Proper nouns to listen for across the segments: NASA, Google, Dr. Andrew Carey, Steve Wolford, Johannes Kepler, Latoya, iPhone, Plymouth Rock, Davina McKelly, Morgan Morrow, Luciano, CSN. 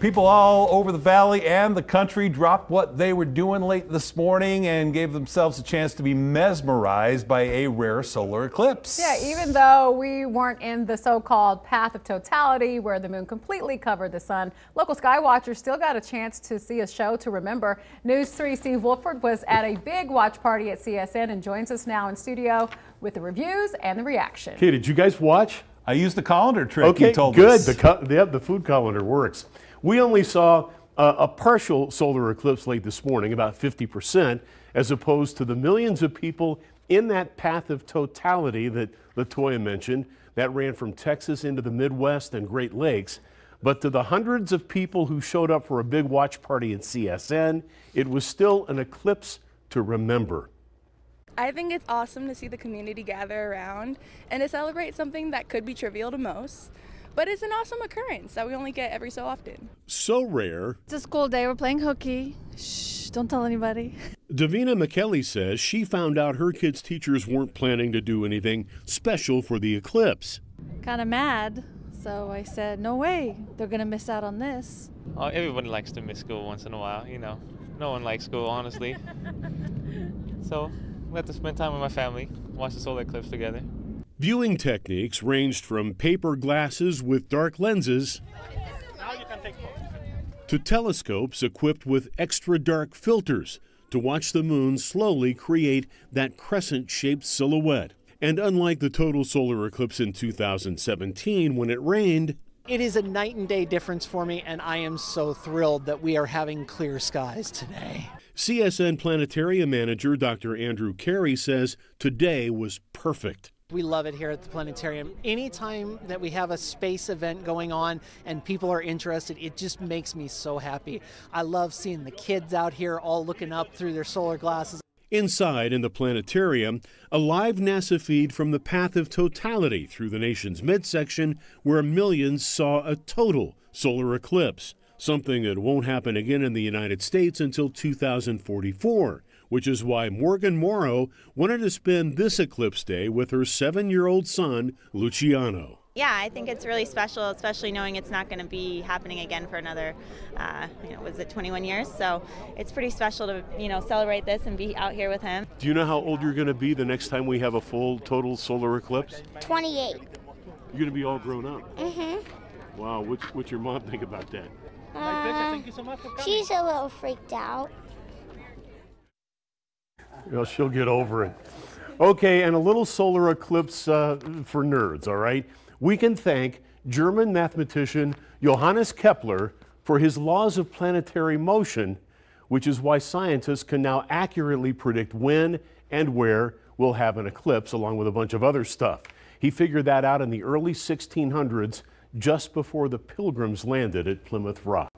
People all over the valley and the country dropped what they were doing late this morning and gave themselves a chance to be mesmerized by a rare solar eclipse. Yeah, even though we weren't in the so-called path of totality where the moon completely covered the sun, local sky watchers still got a chance to see a show to remember. News 3's Steve Wolford was at a big watch party at CSN and joins us now in studio with the reviews and the reaction. Hey, did you guys watch? I used the colander trick. Okay, you told us. Good. The food colander works. We only saw a partial solar eclipse late this morning, about 50%, as opposed to the millions of people in that path of totality that Latoya mentioned. That ran from Texas into the Midwest and Great Lakes. But to the hundreds of people who showed up for a big watch party at CSN, it was still an eclipse to remember. I think it's awesome to see the community gather around and to celebrate something that could be trivial to most. But it's an awesome occurrence that we only get every so often. So rare. It's a school day. We're playing hooky. Shh, don't tell anybody. Davina McKelly says she found out her kids' teachers weren't planning to do anything special for the eclipse. Kind of mad. So I said, no way. They're going to miss out on this. Oh, everyone likes to miss school once in a while, you know. No one likes school, honestly. So I got to spend time with my family, watch the solar eclipse together. Viewing techniques ranged from paper glasses with dark lenses to telescopes equipped with extra dark filters to watch the moon slowly create that crescent-shaped silhouette. And unlike the total solar eclipse in 2017 when it rained, it is a night and day difference for me, and I am so thrilled that we are having clear skies today. CSN Planetarium Manager Dr. Andrew Carey says today was perfect. We love it here at the planetarium. Anytime that we have a space event going on and people are interested, it just makes me so happy. I love seeing the kids out here all looking up through their solar glasses. Inside in the planetarium, a live NASA feed from the path of totality through the nation's midsection where millions saw a total solar eclipse, something that won't happen again in the United States until 2044. Which is why Morgan Morrow wanted to spend this eclipse day with her 7-year-old son, Luciano. Yeah, I think it's really special, especially knowing it's not going to be happening again for another, was it 21 years? So it's pretty special to, celebrate this and be out here with him. Do you know how old you're going to be the next time we have a full total solar eclipse? 28. You're going to be all grown up? Mm-hmm. Wow, what's your mom think about that? Thank you so much for coming. She's a little freaked out. Well, she'll get over it. Okay, and a little solar eclipse for nerds, all right? We can thank German mathematician Johannes Kepler for his laws of planetary motion, which is why scientists can now accurately predict when and where we'll have an eclipse, along with a bunch of other stuff. He figured that out in the early 1600s, just before the Pilgrims landed at Plymouth Rock.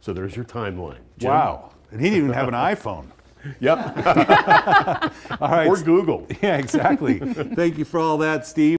So there's your timeline. Jim? Wow, and he didn't even have an iPhone. Yep. All right. Or Google. Yeah, exactly. Thank you for all that, Steve.